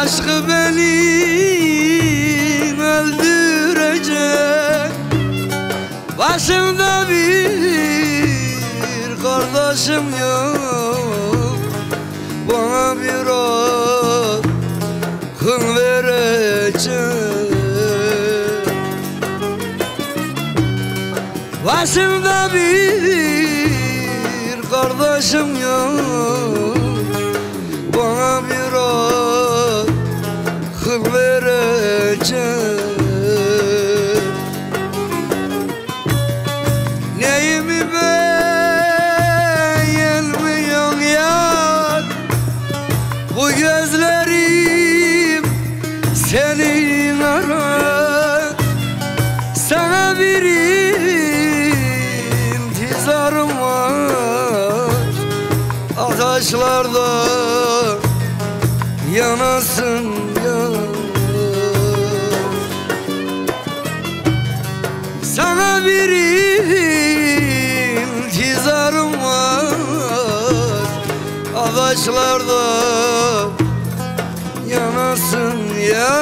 Aşkı beni öldürecek, başımda bir kardeşim yok, bana bir akıl verecek. Başımda bir kardeşim yok, bana bir verecek. Neyimi beğenmiyorsun yar, bu gözlerim senin arar. Sana bir intizarım var, ataşlarda yanasın yar. Sana bir intizarım var, ağaçlarda yanasın ya.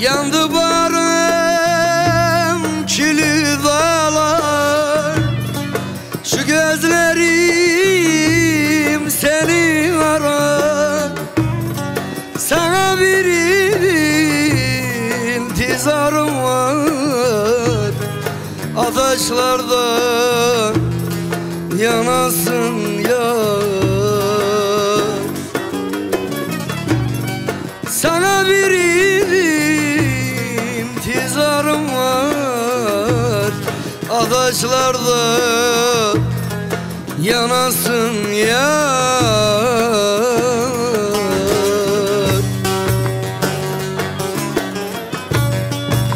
Yandı barım çili dağlar, şu gözlerim seni arar. Sana bir intizarım var, ataşlarda yanasın ya. Sana bir ağaçlarda yanasın ya.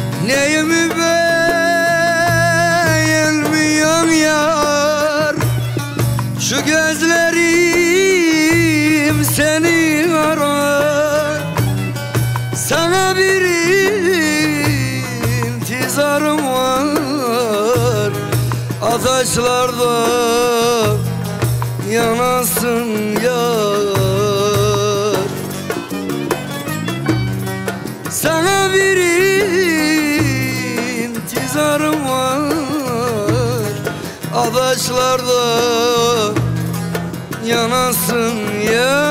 Ağaçlarda yanasın yar. Sana bir intizarım var, ağaçlarda yanasın yar.